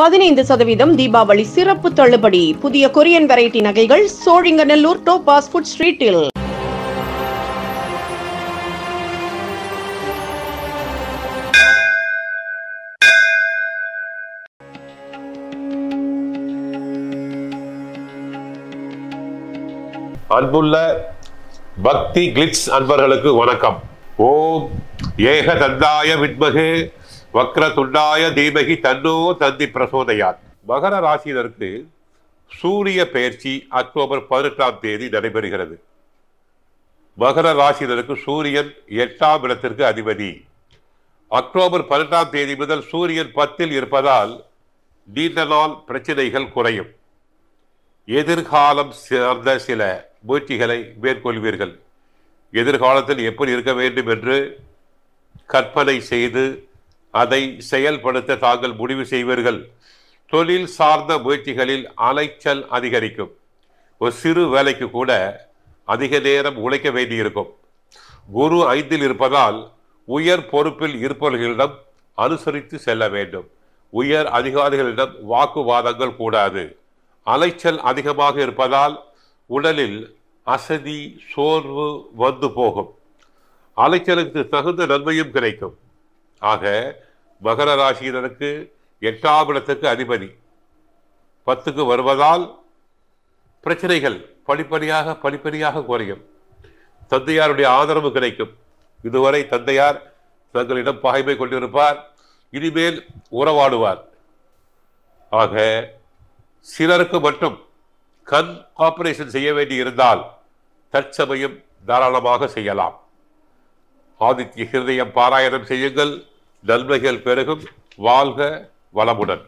15% தீபாவளி சிறப்பு தள்ளுபடி. புதிய கொரியன் வெரைட்டி நகைகள் சோழிங்கநல்லூர் டோபாஸ் ஃபுட் ஸ்ட்ரீட்டில். அன்புள்ள பக்தி கிளிட்ஸ் அன்பர்களுக்கு வணக்கம். ஓம் ஏக தந்தாய வித்மகே வக்ர துண்டாய தீமகி தன்னோ தந்தி பிரசோதயாத். மகர ராசியினருக்கு சூரிய பெயர்ச்சி அக்டோபர் 18ஆம் தேதி நடைபெறுகிறது. மகர ராசியினருக்கு சூரியன் 8ஆம் இடத்திற்கு அதிபதி. அக்டோபர் 18ஆம் தேதி முதல் சூரியன் 10இல் இருப்பதால் நீண்ட நாள் பிரச்சனைகள் குறையும். எதிர்காலம் சார்ந்த சில முயற்சிகளை மேற்கொள்வீர்கள். எதிர்காலத்தில் எப்படி இருக்க வேண்டும் என்று கற்பனை செய்து அதை செயல்படுத்த தாங்கள் முடிவு செய்வீர்கள். தொழில் சார்ந்த முயற்சிகளில் அலைச்சல் அதிகரிக்கும். ஒரு சிறு வேலைக்கு கூட அதிக நேரம் உழைக்க வேண்டியிருக்கும். குரு 5இல் இருப்பதால் உயர் பொறுப்பில் இருப்பவர்களிடம் அனுசரித்து செல்ல வேண்டும். உயர் அதிகாரிகளிடம் வாக்குவாதங்கள் கூடாது. அலைச்சல் அதிகமாக இருப்பதால் உடலில் அசதி சோர்வு வந்து போகும். அலைச்சலுக்கு தகுந்த நன்மையும் கிடைக்கும். ஆக மகர ராசியினருக்கு 8ஆம் இடத்துக்கு அதிபதி 10க்கு வருவதால் பிரச்சனைகள் படிப்படியாக குறையும். தந்தையாருடைய ஆதரவு கிடைக்கும். இதுவரை தந்தையார் தங்களிடம் பகைமை கொண்டிருப்பார். இனிமேல் உறவாடுவார். ஆக சிலருக்கு மட்டும் கண் ஆபரேஷன் செய்ய வேண்டியிருந்தால் தற்சமயம் தாராளமாக செய்யலாம். ஆதித்ய ஹிருதயம் பாராயணம் செய்யுங்கள். நன்மைகள் பெருகும். வாழ்க வளமுடன்.